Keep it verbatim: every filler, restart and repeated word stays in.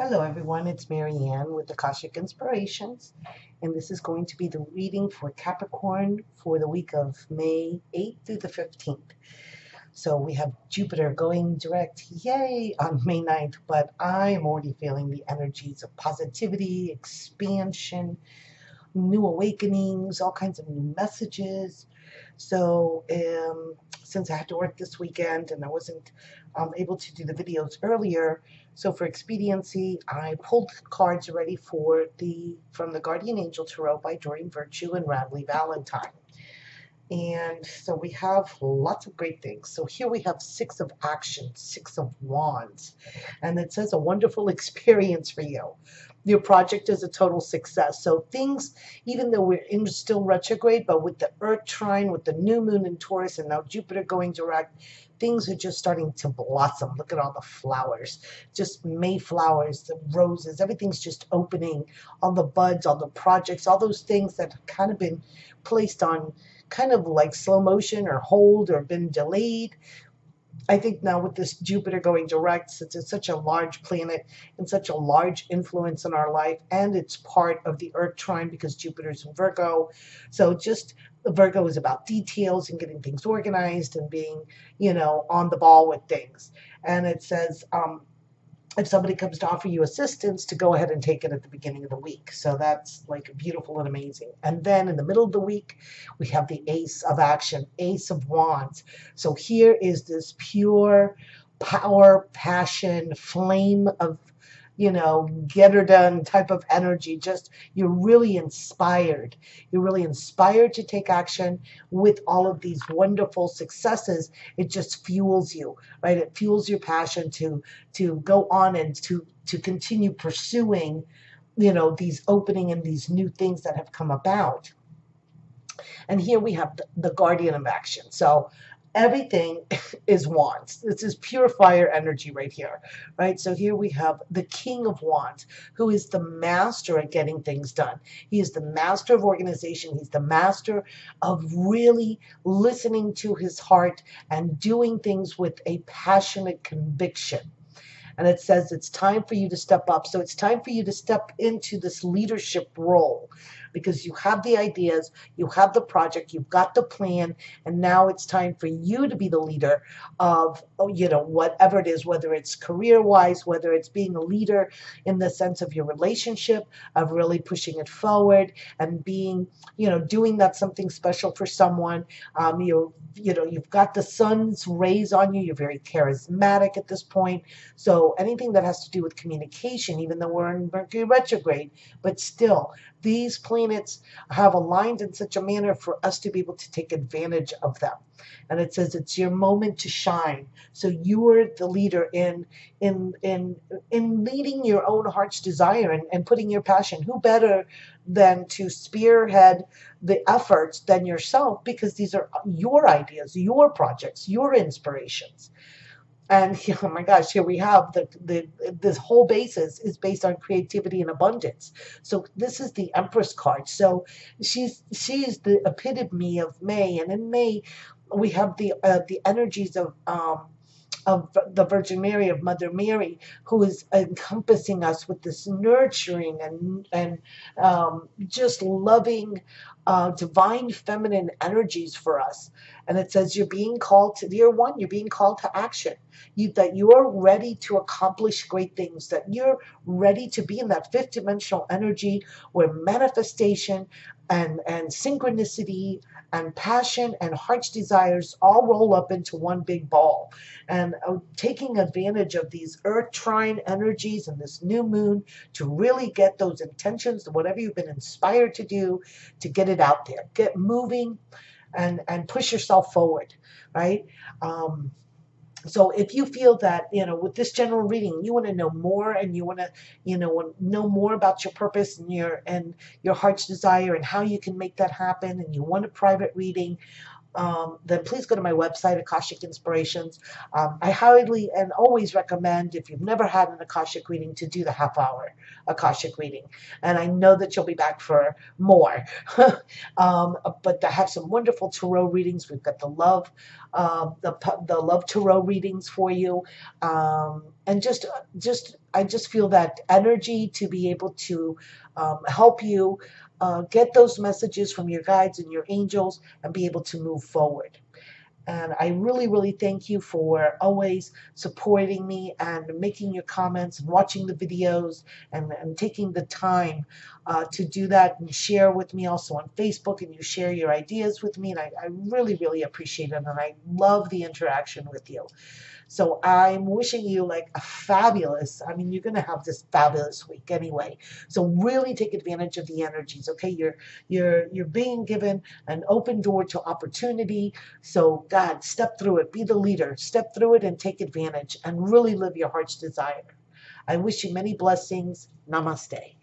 Hello everyone, it's Marianne with Akashic Inspirations, and this is going to be the reading for Capricorn for the week of May eighth through the fifteenth. So we have Jupiter going direct, yay, on May ninth, but I'm already feeling the energies of positivity, expansion, new awakenings, all kinds of new messages. So um, since I had to work this weekend and I wasn't um, able to do the videos earlier, so for expediency, I pulled cards already for the from the Guardian Angel Tarot by Doreen Virtue and Radley Valentine. And so we have lots of great things. So here we have Six of Actions, Six of Wands, and it says a wonderful experience for you. Your project is a total success. So things, even though we're in still retrograde, but with the Earth trine, with the new moon in Taurus, and now Jupiter going direct, things are just starting to blossom. Look at all the flowers, just Mayflowers, the roses, everything's just opening. All the buds, all the projects, all those things that have kind of been placed on kind of like slow motion or hold or been delayed. I think now with this Jupiter going direct, since it's such a large planet and such a large influence in our life, and it's part of the Earth trine because Jupiter's in Virgo, so just Virgo is about details and getting things organized and being, you know, on the ball with things. And it says, um, if somebody comes to offer you assistance, to go ahead and take it at the beginning of the week. So that's like beautiful and amazing. And then in the middle of the week, we have the Ace of Action, Ace of Wands. So here is this pure power, passion, flame of, you know, get her done type of energy. Just, you're really inspired. You're really inspired to take action with all of these wonderful successes. It just fuels you, right? It fuels your passion to to go on and to to continue pursuing, you know, these opening and these new things that have come about. And here we have the, the Guardian of Action. So everything is wands. This is pure fire energy right here, right? So here we have the King of Wands, who is the master at getting things done. He is the master of organization. He's the master of really listening to his heart and doing things with a passionate conviction. And it says it's time for you to step up. So it's time for you to step into this leadership role, because you have the ideas, you have the project, you've got the plan, and now it's time for you to be the leader of, you know, whatever it is, whether it's career-wise, whether it's being a leader in the sense of your relationship, of really pushing it forward and being, you know, doing that something special for someone. Um, you, you know, you've got the sun's rays on you. You're very charismatic at this point. So anything that has to do with communication, even though we're in Mercury retrograde, but still these planets have aligned in such a manner for us to be able to take advantage of them. And it says it's your moment to shine. So you are the leader in in in in leading your own heart's desire and, and putting your passion. Who better than to spearhead the efforts than yourself, because these are your ideas, your projects, your inspirations. And oh my gosh, here we have the, the this whole basis is based on creativity and abundance. So this is the Empress card. So she's she's the epitome of May, and in May we have the uh, the energies of um, of the Virgin Mary, of Mother Mary, who is encompassing us with this nurturing and and um, just loving uh, divine feminine energies for us. And it says you're being called to, dear one, you're being called to action. You, that you're ready to accomplish great things, that you're ready to be in that fifth dimensional energy where manifestation and, and synchronicity and passion and heart's desires all roll up into one big ball. And uh, taking advantage of these Earth trine energies and this new moon to really get those intentions, whatever you've been inspired to do, to get it out there. Get moving and, and push yourself forward, right? Um, So if you feel that, you know, with this general reading, you want to know more and you want to, you know, know more about your purpose and your and your heart's desire and how you can make that happen, and you want a private reading, um, then please go to my website, Akashic Inspirations. Um, I highly and always recommend, if you've never had an Akashic reading, to do the half-hour Akashic reading. And I know that you'll be back for more. um, but I have some wonderful tarot readings. We've got the love, uh, the the love tarot readings for you. Um, and just just I just feel that energy to be able to um, help you Uh, get those messages from your guides and your angels and be able to move forward. And I really, really thank you for always supporting me and making your comments and watching the videos and, and taking the time uh, to do that and share with me also on Facebook, and you share your ideas with me. And I, I really, really appreciate it. And I love the interaction with you. So I'm wishing you like a fabulous, I mean, you're going to have this fabulous week anyway. So really take advantage of the energies, okay? You're, you're, you're being given an open door to opportunity. So God, step through it. Be the leader. Step through it and take advantage and really live your heart's desire. I wish you many blessings. Namaste.